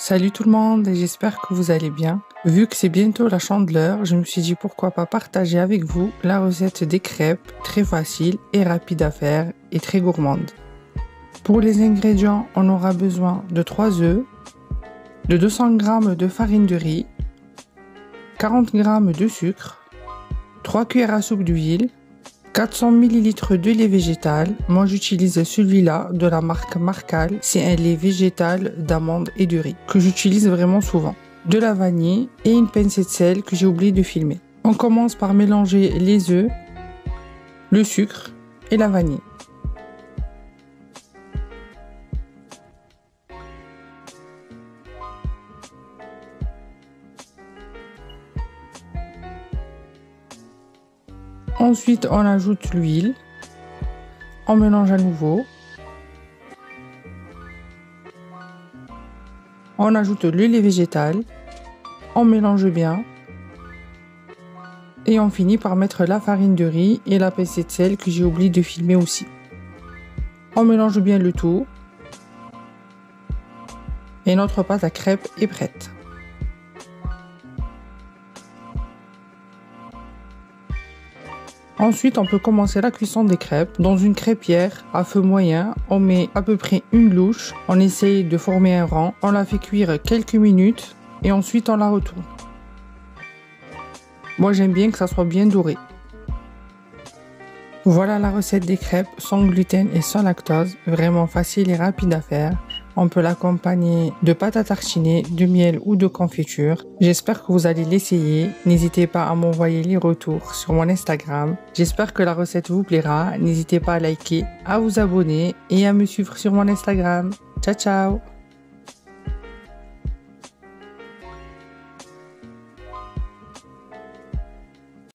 Salut tout le monde, j'espère que vous allez bien. Vu que c'est bientôt la chandeleur, je me suis dit pourquoi pas partager avec vous la recette des crêpes, très facile et rapide à faire et très gourmande. Pour les ingrédients, on aura besoin de 3 œufs, de 200 g de farine de riz, 40 g de sucre, 3 cuillères à soupe d'huile, 400 ml de lait végétal. Moi j'utilise celui-là de la marque Marcal, c'est un lait végétal d'amandes et de riz que j'utilise vraiment souvent. De la vanille et une pincée de sel que j'ai oublié de filmer. On commence par mélanger les œufs, le sucre et la vanille. Ensuite, on ajoute l'huile, on mélange à nouveau, on ajoute le lait végétal, on mélange bien et on finit par mettre la farine de riz et la pincée de sel que j'ai oublié de filmer aussi. On mélange bien le tout et notre pâte à crêpes est prête. Ensuite, on peut commencer la cuisson des crêpes. Dans une crêpière à feu moyen, on met à peu près une louche. On essaye de former un rang. On la fait cuire quelques minutes et ensuite on la retourne. Moi, j'aime bien que ça soit bien doré. Voilà la recette des crêpes sans gluten et sans lactose. Vraiment facile et rapide à faire. On peut l'accompagner de pâte à tartiner, de miel ou de confiture. J'espère que vous allez l'essayer. N'hésitez pas à m'envoyer les retours sur mon Instagram. J'espère que la recette vous plaira. N'hésitez pas à liker, à vous abonner et à me suivre sur mon Instagram. Ciao ciao!